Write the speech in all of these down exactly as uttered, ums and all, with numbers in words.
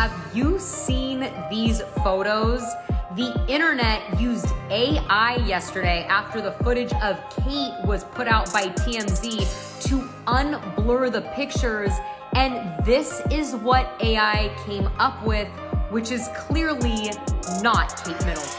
Have you seen these photos? The internet used A I yesterday after the footage of Kate was put out by T M Z to unblur the pictures, and this is what A I came up with, which is clearly not Kate Middleton.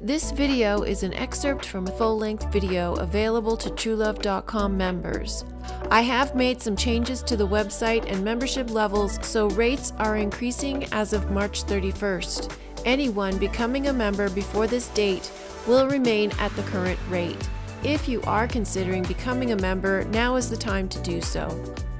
This video is an excerpt from a full-length video available to True Love dot com members. I have made some changes to the website and membership levels, so rates are increasing as of March thirty-first. Anyone becoming a member before this date will remain at the current rate. If you are considering becoming a member, now is the time to do so.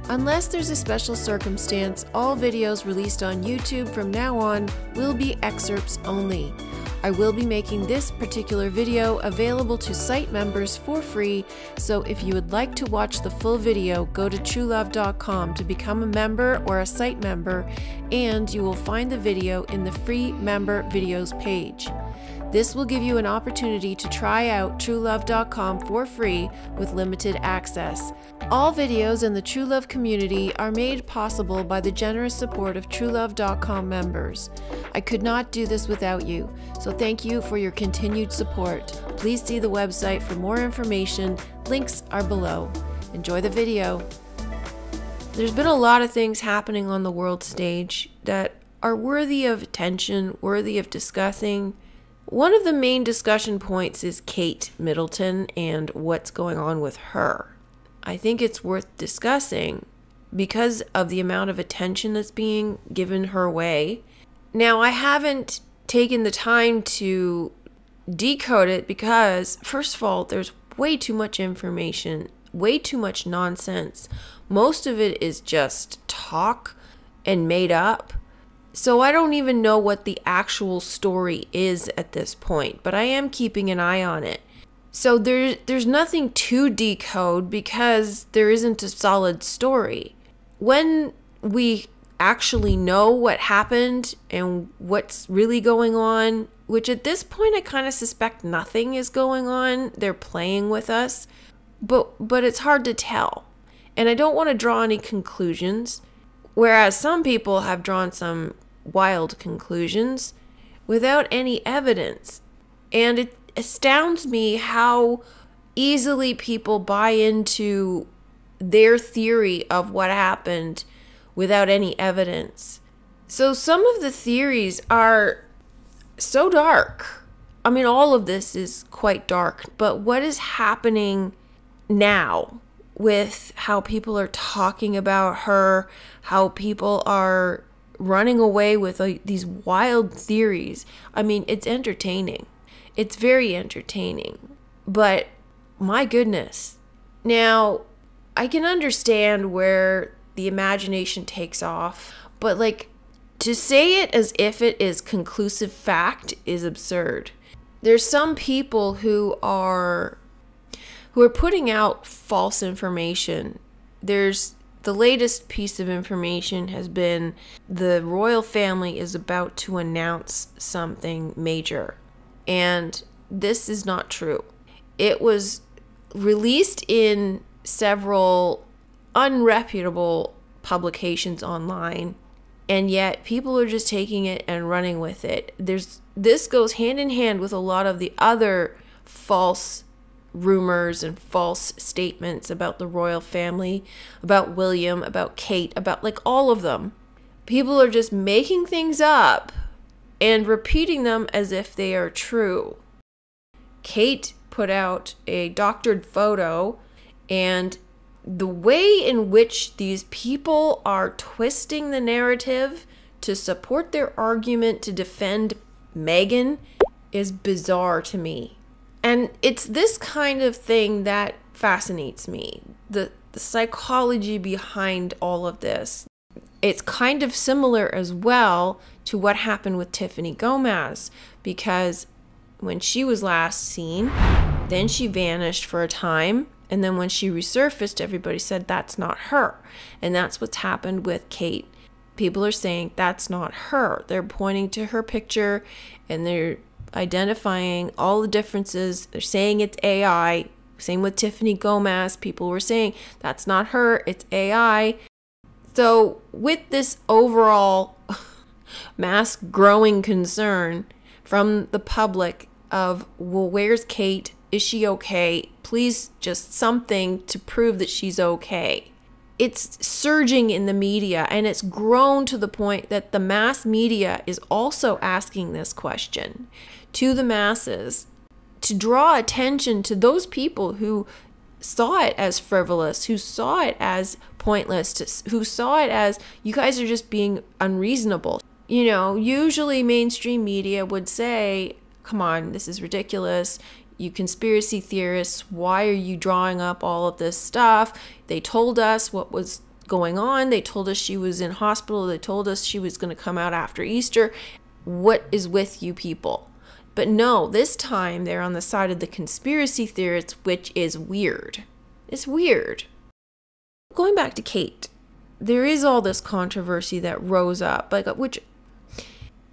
Unless there's a special circumstance, all videos released on YouTube from now on will be excerpts only. I will be making this particular video available to site members for free, so if you would like to watch the full video, go to True Love dot com to become a member or a site member, and you will find the video in the free member videos page. This will give you an opportunity to try out True Love dot com for free with limited access. All videos in the TrueLove community are made possible by the generous support of True Love dot com members. I could not do this without you, so thank you for your continued support. Please see the website for more information. Links are below. Enjoy the video. There's been a lot of things happening on the world stage that are worthy of attention, worthy of discussing. One of the main discussion points is Kate Middleton and what's going on with her. I think it's worth discussing because of the amount of attention that's being given her way. Now, I haven't taken the time to decode it because, first of all, there's way too much information, way too much nonsense. Most of it is just talk and made up. So I don't even know what the actual story is at this point, but I am keeping an eye on it. So there, there's nothing to decode because there isn't a solid story. When we actually know what happened and what's really going on, which at this point I kind of suspect nothing is going on, they're playing with us, but, but it's hard to tell. And I don't want to draw any conclusions, whereas some people have drawn some wild conclusions without any evidence. And it astounds me how easily people buy into their theory of what happened without any evidence. So some of the theories are so dark. I mean, all of this is quite dark, but what is happening now with how people are talking about her, how people are running away with like, these wild theories? I mean, it's entertaining. It's very entertaining, but my goodness. Now, I can understand where the imagination takes off, but like to say it as if it is conclusive fact is absurd. There's some people who are who are putting out false information. There's the latest piece of information has been the royal family is about to announce something major. And this is not true. It was released in several unreputable publications online, and yet people are just taking it and running with it. There's, this goes hand in hand with a lot of the other false rumors and false statements about the royal family, about William, about Kate, about like all of them. People are just making things up and repeating them as if they are true. Kate put out a doctored photo, and the way in which these people are twisting the narrative to support their argument to defend Meghan is bizarre to me. And it's this kind of thing that fascinates me, the, the psychology behind all of this. It's kind of similar as well to what happened with Tiffany Gomez, because when she was last seen, then she vanished for a time, and then when she resurfaced, everybody said that's not her. And that's what's happened with Kate. People are saying that's not her. They're pointing to her picture and they're identifying all the differences. They're saying it's A I. Same with Tiffany Gomez. People were saying that's not her, it's A I. So with this overall mass growing concern from the public of, well, where's Kate? Is she okay? Please, just something to prove that she's okay. It's surging in the media, and it's grown to the point that the mass media is also asking this question to the masses to draw attention to those people who saw it as frivolous, who saw it as pointless, who saw it as, you guys are just being unreasonable. You know, usually mainstream media would say, come on, this is ridiculous. You conspiracy theorists, why are you drawing up all of this stuff? They told us what was going on. They told us she was in hospital. They told us she was going to come out after Easter. What is with you people? But no, this time they're on the side of the conspiracy theorists, which is weird. It's weird. Going back to Kate, there is all this controversy that rose up, like, which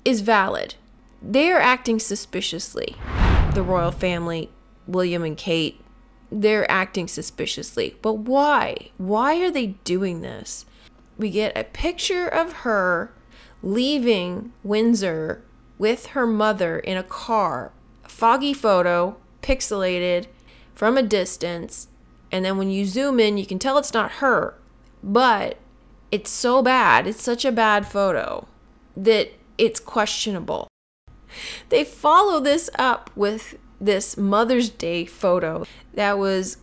is valid. They're acting suspiciously. The royal family, William and Kate, they're acting suspiciously. But why? Why are they doing this? We get a picture of her leaving Windsor with her mother in a car, a foggy photo, pixelated from a distance. And then when you zoom in, you can tell it's not her, but it's so bad. It's such a bad photo that it's questionable. They follow this up with this Mother's Day photo that was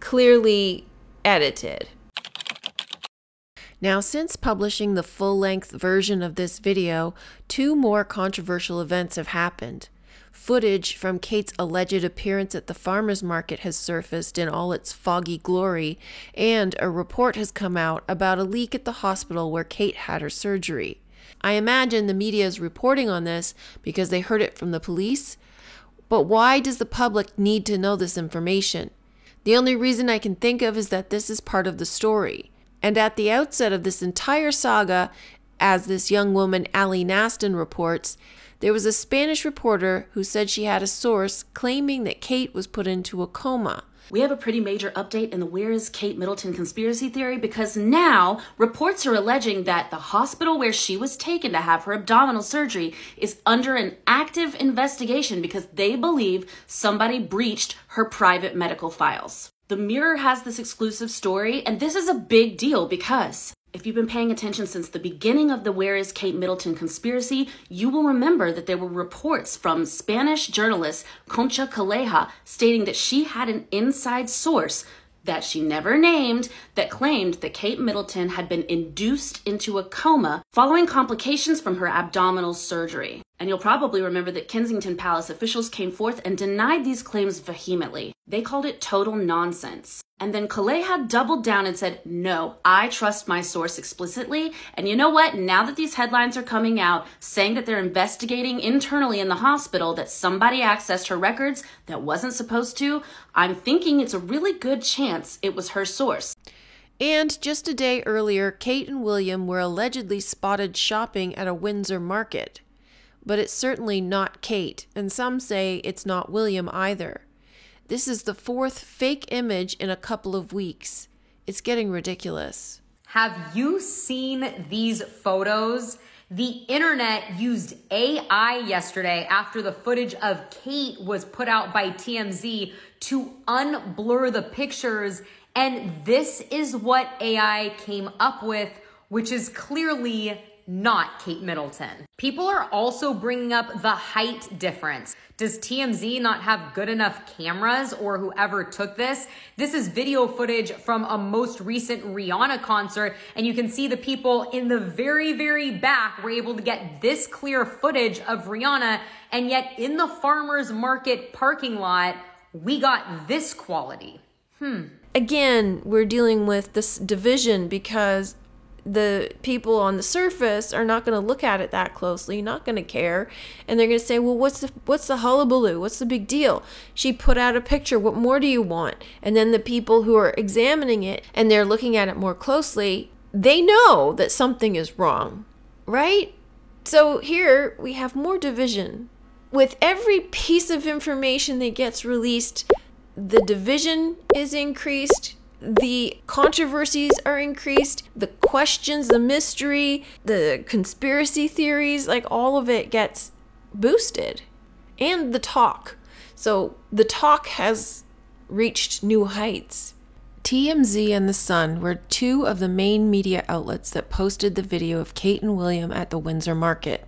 clearly edited. Now, since publishing the full-length version of this video, two more controversial events have happened. Footage from Kate's alleged appearance at the farmer's market has surfaced in all its foggy glory, and a report has come out about a leak at the hospital where Kate had her surgery. I imagine the media is reporting on this because they heard it from the police, but why does the public need to know this information? The only reason I can think of is that this is part of the story. And at the outset of this entire saga, as this young woman Ali Naston reports, there was a Spanish reporter who said she had a source claiming that Kate was put into a coma. We have a pretty major update in the Where is Kate Middleton conspiracy theory, because now reports are alleging that the hospital where she was taken to have her abdominal surgery is under an active investigation because they believe somebody breached her private medical files. The Mirror has this exclusive story, and this is a big deal because if you've been paying attention since the beginning of the Where is Kate Middleton conspiracy, you will remember that there were reports from Spanish journalist Concha Calleja stating that she had an inside source that she never named that claimed that Kate Middleton had been induced into a coma following complications from her abdominal surgery. And you'll probably remember that Kensington Palace officials came forth and denied these claims vehemently. They called it total nonsense. And then Calleja doubled down and said, no, I trust my source explicitly. And you know what? Now that these headlines are coming out saying that they're investigating internally in the hospital that somebody accessed her records that wasn't supposed to, I'm thinking it's a really good chance it was her source. And just a day earlier, Kate and William were allegedly spotted shopping at a Windsor market. But it's certainly not Kate, and some say it's not William either. This is the fourth fake image in a couple of weeks. It's getting ridiculous. Have you seen these photos? The internet used A I yesterday after the footage of Kate was put out by T M Z to unblur the pictures, and this is what A I came up with, which is clearly not Kate Middleton. People are also bringing up the height difference. Does T M Z not have good enough cameras, or whoever took this? This is video footage from a most recent Rihanna concert, and you can see the people in the very, very back were able to get this clear footage of Rihanna, and yet in the farmer's market parking lot, we got this quality. Hmm. Again, we're dealing with this division because the people on the surface are not going to look at it that closely, not going to care, and they're going to say, well, what's the what's the hullabaloo? What's the big deal? She put out a picture. What more do you want? And then the people who are examining it and they're looking at it more closely, they know that something is wrong, right? So here we have more division. With every piece of information that gets released, the division is increased, the controversies are increased, the questions, the mystery, the conspiracy theories, like all of it gets boosted. And the talk. So the talk has reached new heights. T M Z and The Sun were two of the main media outlets that posted the video of Kate and William at the Windsor Market.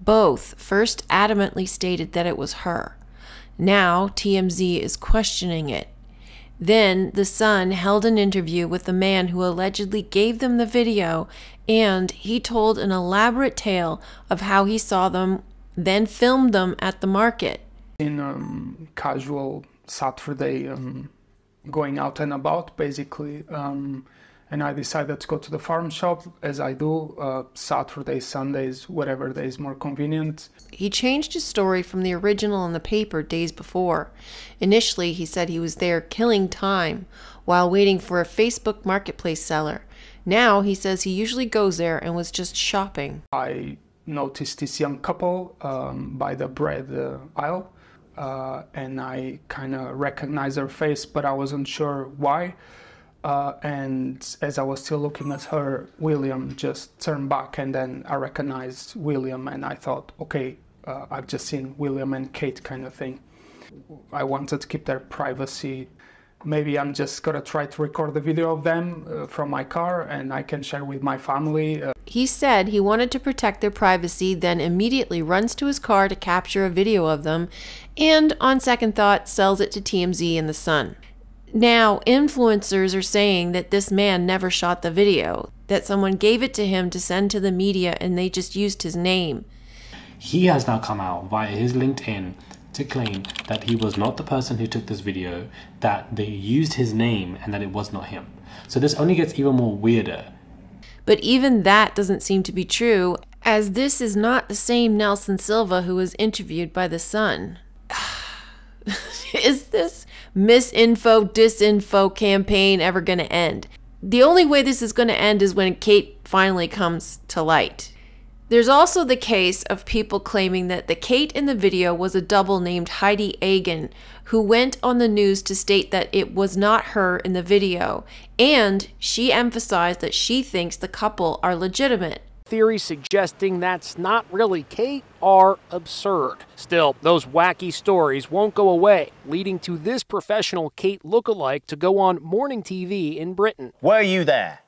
Both first adamantly stated that it was her. Now T M Z is questioning it. Then The Sun held an interview with the man who allegedly gave them the video, and he told an elaborate tale of how he saw them, then filmed them at the market. In um, casual Saturday, um, going out and about, basically, um, and I decided to go to the farm shop, as I do, uh, Saturdays, Sundays, whatever day is more convenient. He changed his story from the original in the paper days before. Initially, he said he was there killing time while waiting for a Facebook marketplace seller. Now he says he usually goes there and was just shopping. I noticed this young couple um, by the bread uh, aisle, uh, and I kind of recognized her face, but I wasn't sure why. Uh, and as I was still looking at her, William just turned back, and then I recognized William, and I thought, okay, uh, I've just seen William and Kate, kind of thing. I wanted to keep their privacy. Maybe I'm just gonna try to record the video of them uh, from my car, and I can share with my family. Uh. He said he wanted to protect their privacy, then immediately runs to his car to capture a video of them, and on second thought sells it to T M Z and The Sun. Now, influencers are saying that this man never shot the video, that someone gave it to him to send to the media and they just used his name. He has now come out via his LinkedIn to claim that he was not the person who took this video, that they used his name and that it was not him. So this only gets even more weirder. But even that doesn't seem to be true, as this is not the same Nelson Silva who was interviewed by The Sun. Is this misinfo, disinfo campaign ever going to end? The only way this is going to end is when Kate finally comes to light. There's also the case of people claiming that the Kate in the video was a double named Heidi Agan, who went on the news to state that it was not her in the video, and she emphasized that she thinks the couple are legitimate. Theories suggesting that's not really Kate are absurd. Still, those wacky stories won't go away, leading to this professional Kate lookalike to go on morning T V in Britain. Were you there?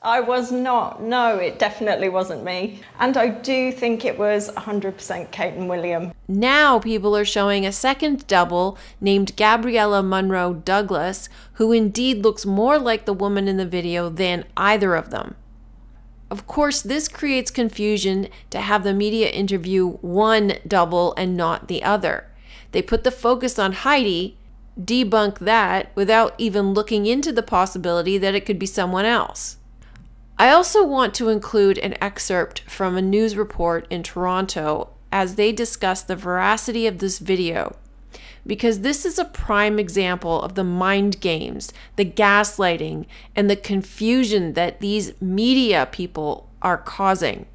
I was not. No, it definitely wasn't me. And I do think it was one hundred percent Kate and William. Now people are showing a second double named Gabriella Munro Douglas, who indeed looks more like the woman in the video than either of them. Of course, this creates confusion to have the media interview one double and not the other. They put the focus on Heidi, debunk that, without even looking into the possibility that it could be someone else. I also want to include an excerpt from a news report in Toronto as they discuss the veracity of this video, because this is a prime example of the mind games, the gaslighting, and the confusion that these media people are causing.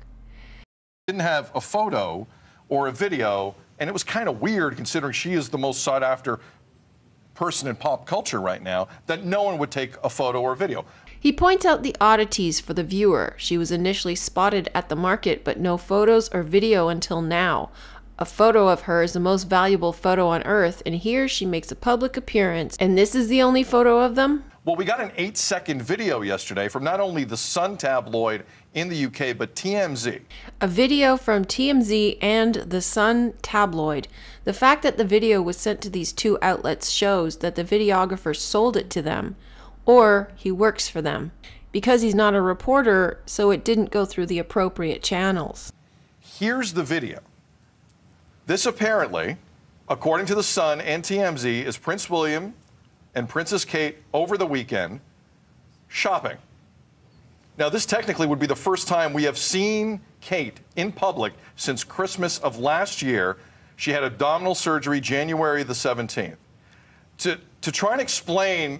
Didn't have a photo or a video, and it was kind of weird considering she is the most sought after person in pop culture right now, that no one would take a photo or a video. He points out the oddities for the viewer. She was initially spotted at the market, but no photos or video until now. A photo of her is the most valuable photo on earth, and here she makes a public appearance, and this is the only photo of them? Well, we got an eight second video yesterday from not only the Sun tabloid in the U K, but T M Z. A video from T M Z and the Sun tabloid. The fact that the video was sent to these two outlets shows that the videographer sold it to them, or he works for them, because he's not a reporter, so it didn't go through the appropriate channels. Here's the video. This apparently, according to The Sun and T M Z, is Prince William and Princess Kate over the weekend shopping. Now, this technically would be the first time we have seen Kate in public since Christmas of last year. She had abdominal surgery January the seventeenth. To, to try and explain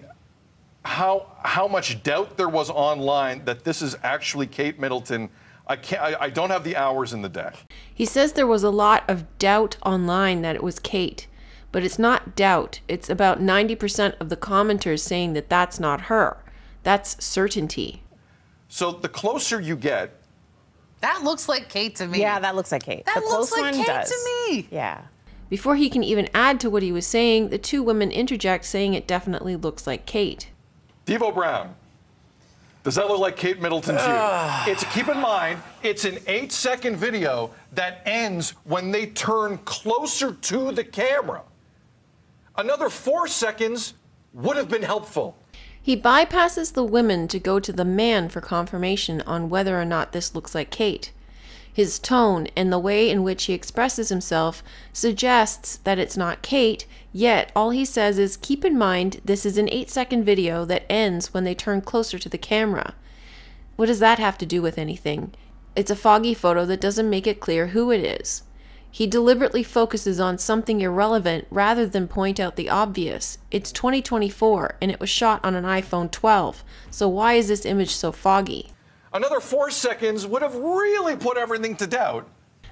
how, how much doubt there was online that this is actually Kate Middleton, I, can't, I, I don't have the hours in the day. He says there was a lot of doubt online that it was Kate, But it's not doubt. It's about ninety percent of the commenters saying that that's not her. That's certainty. So the closer you get... That looks like Kate to me. Yeah, that looks like Kate. That the looks like Kate does. to me. Yeah. Before he can even add to what he was saying, the two women interject saying it definitely looks like Kate. Devo Brown, does that look like Kate Middleton to you? It's, keep in mind, it's an eight-second video that ends when they turn closer to the camera. Another four seconds would have been helpful. He bypasses the women to go to the man for confirmation on whether or not this looks like Kate. His tone and the way in which he expresses himself suggests that it's not Kate, yet all he says is, keep in mind this is an eight-second video that ends when they turn closer to the camera. What does that have to do with anything? It's a foggy photo that doesn't make it clear who it is. He deliberately focuses on something irrelevant rather than point out the obvious. It's twenty twenty-four, and it was shot on an iPhone twelve, so why is this image so foggy? Another four seconds would have really put everything to doubt.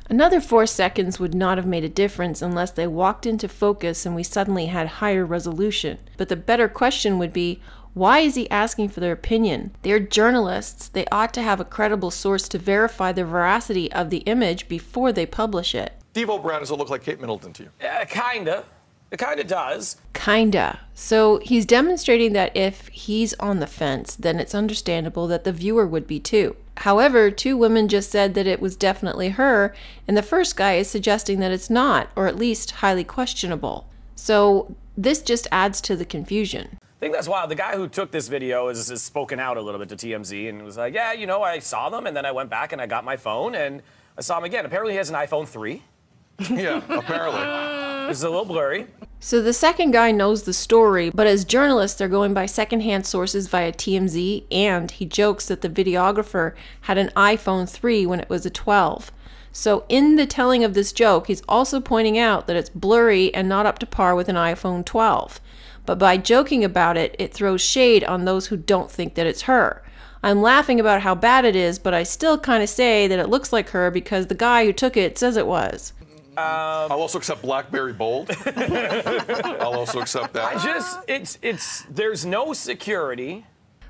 Another four seconds would not have made a difference unless they walked into focus and we suddenly had higher resolution. But the better question would be, why is he asking for their opinion? They're journalists. They ought to have a credible source to verify the veracity of the image before they publish it. Devo Brown, does it look like Kate Middleton to you? Uh, kinda. It kinda does. Kinda. So he's demonstrating that if he's on the fence, then it's understandable that the viewer would be too. However, two women just said that it was definitely her, and the first guy is suggesting that it's not, or at least highly questionable. So this just adds to the confusion. I think that's why the guy who took this video has, has spoken out a little bit to T M Z and was like, yeah, you know, I saw them, and then I went back and I got my phone, and I saw him again. Apparently he has an iPhone three. Yeah, apparently. It's a little blurry. So the second guy knows the story, but as journalists, they're going by secondhand sources via T M Z, and he jokes that the videographer had an iPhone three when it was a twelve. So in the telling of this joke, he's also pointing out that it's blurry and not up to par with an iPhone twelve. But by joking about it, it throws shade on those who don't think that it's her. I'm laughing about how bad it is, but I still kind of say that it looks like her because the guy who took it says it was. Um, I'll also accept Blackberry Bold. I'll also accept that. I just, it's, it's, there's no security.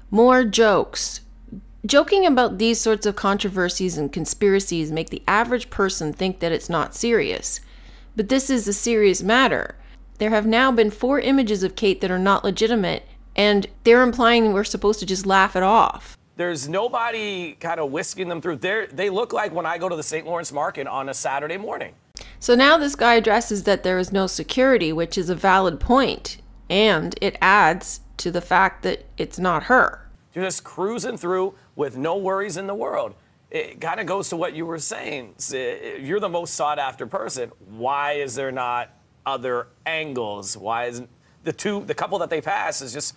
More jokes. Joking about these sorts of controversies and conspiracies make the average person think that it's not serious. But this is a serious matter. There have now been four images of Kate that are not legitimate, and they're implying we're supposed to just laugh it off. There's nobody kind of whisking them through. They're, they look like when I go to the Saint Lawrence Market on a Saturday morning. So now this guy addresses that there is no security, which is a valid point, and it adds to the fact that it's not her. You're just cruising through with no worries in the world. It kind of goes to what you were saying. You're the most sought-after person. Why is there not other angles? Why isn't the two, the couple that they pass is just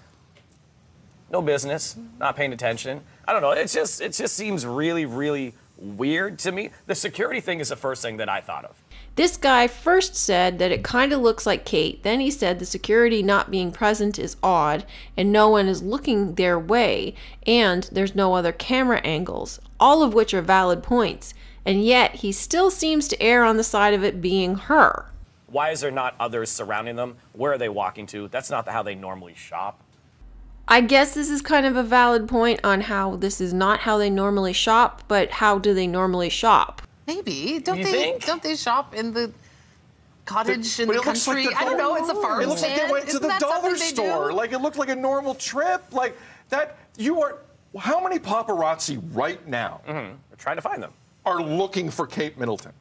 no business, not paying attention. I don't know. It's just, it just seems really, really weird to me. The security thing is the first thing that I thought of. This guy first said that it kind of looks like Kate. Then he said the security not being present is odd and no one is looking their way and there's no other camera angles, all of which are valid points. And yet he still seems to err on the side of it being her. Why is there not others surrounding them? Where are they walking to? That's not how they normally shop. I guess this is kind of a valid point on how this is not how they normally shop, but how do they normally shop? Maybe. Don't you they think? Don't they shop in the cottage the, in the country? Like the I don't know, it's a farm. It looks like they went Isn't to the dollar store. Do? Like it looked like a normal trip. Like that you are how many paparazzi right now mm-hmm. are trying to find them? Are looking for Kate Middleton.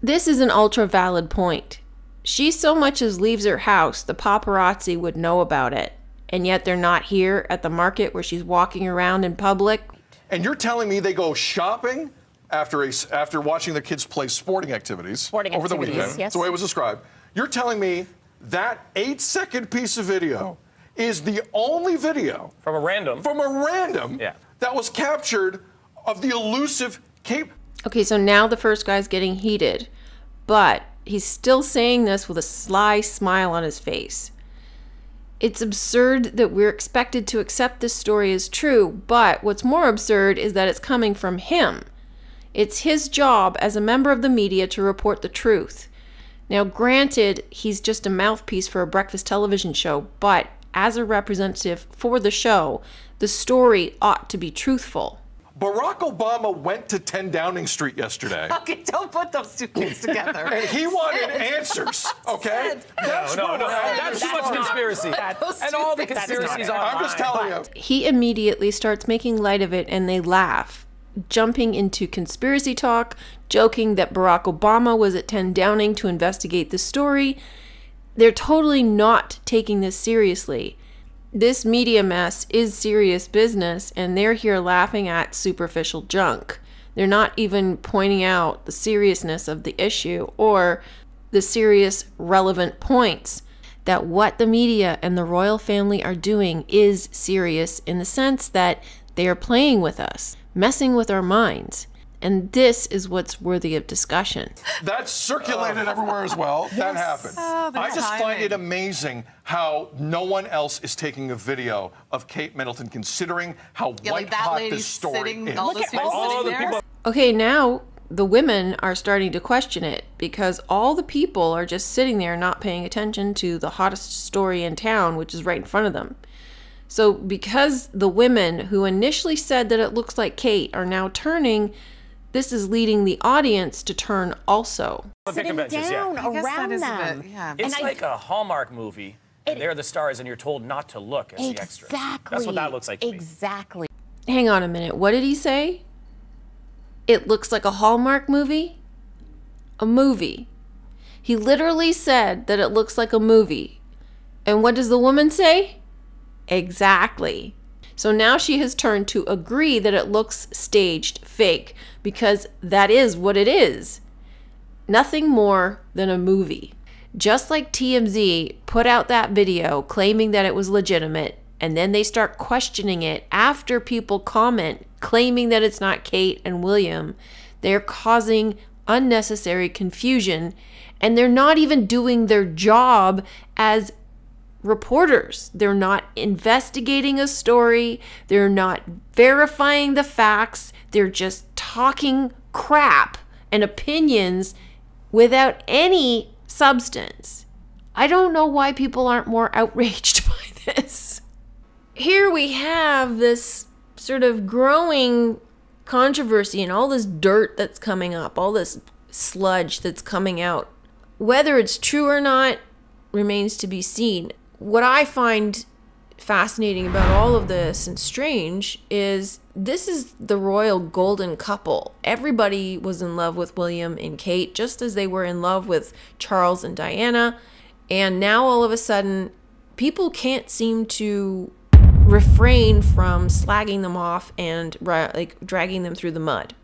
This is an ultra valid point. She so much as leaves her house, the paparazzi would know about it. And yet they're not here at the market where she's walking around in public. And you're telling me they go shopping? After, a, after watching the kids play sporting activities sporting over activities, the weekend, yes. That's the way it was described, you're telling me that eight-second piece of video is the only video from a random from a random yeah. that was captured of the elusive Kate. Okay, so now the first guy's getting heated, but he's still saying this with a sly smile on his face. It's absurd that we're expected to accept this story as true, but what's more absurd is that it's coming from him. It's his job as a member of the media to report the truth. Now, granted, he's just a mouthpiece for a breakfast television show, but as a representative for the show, the story ought to be truthful. Barack Obama went to ten Downing Street yesterday. Okay, don't put those two things together. And he wanted answers, okay? Sid. That's no, no, no, that's too much conspiracy. That, and all the conspiracies are I'm just telling you. He immediately starts making light of it and they laugh, jumping into conspiracy talk, joking that Barack Obama was at ten Downing to investigate the story. They're totally not taking this seriously. This media mess is serious business, and they're here laughing at superficial junk. They're not even pointing out the seriousness of the issue or the serious relevant points that what the media and the royal family are doing is serious in the sense that they are playing with us, messing with our minds. And this is what's worthy of discussion. That's circulated oh. everywhere as well. That yes. happened. Oh, I just timing. find it amazing how no one else is taking a video of Kate Middleton, considering how yeah, white like hot this story is. All Look at all the people. Okay, now the women are starting to question it because all the people are just sitting there not paying attention to the hottest story in town, which is right in front of them. So because the women who initially said that it looks like Kate are now turning, this is leading the audience to turn also. Sitting down yeah. around them. Bit, yeah. It's and like I, a Hallmark movie, it, and they're the stars, and you're told not to look as exactly, the extras. Exactly. That's what that looks like to Exactly. me. Hang on a minute. What did he say? It looks like a Hallmark movie? A movie. He literally said that it looks like a movie. And what does the woman say? Exactly. So now she has turned to agree that it looks staged, fake, because that is what it is. Nothing more than a movie. Just like T M Z put out that video claiming that it was legitimate, and then they start questioning it after people comment claiming that it's not Kate and William, they're causing unnecessary confusion, and they're not even doing their job as reporters. They're not investigating a story. They're not verifying the facts. They're just talking crap and opinions without any substance. I don't know why people aren't more outraged by this. Here we have this sort of growing controversy and all this dirt that's coming up, all this sludge that's coming out. Whether it's true or not remains to be seen. What I find fascinating about all of this and strange is this is the royal golden couple. Everybody was in love with William and Kate, just as they were in love with Charles and Diana. And now all of a sudden, people can't seem to refrain from slagging them off and like dragging them through the mud,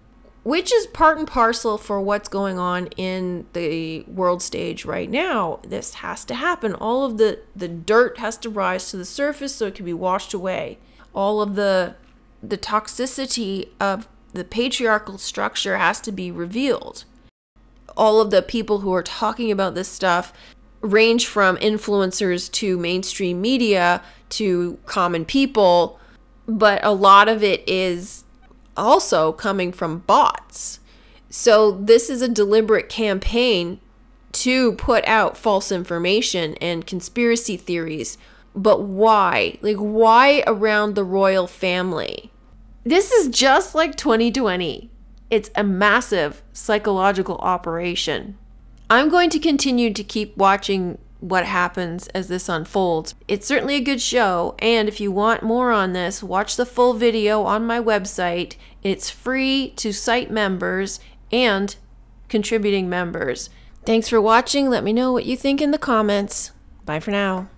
which is part and parcel for what's going on in the world stage right now. This has to happen. All of the, the dirt has to rise to the surface so it can be washed away. All of the, the toxicity of the patriarchal structure has to be revealed. All of the people who are talking about this stuff range from influencers to mainstream media to common people, but a lot of it is also coming from bots. So this is a deliberate campaign to put out false information and conspiracy theories. But why? Like, why around the royal family? This is just like twenty twenty. It's a massive psychological operation. I'm going to continue to keep watching what happens as this unfolds. It's certainly a good show, and if you want more on this, watch the full video on my website. It's free to site members and contributing members. Thanks for watching. Let me know what you think in the comments. Bye for now.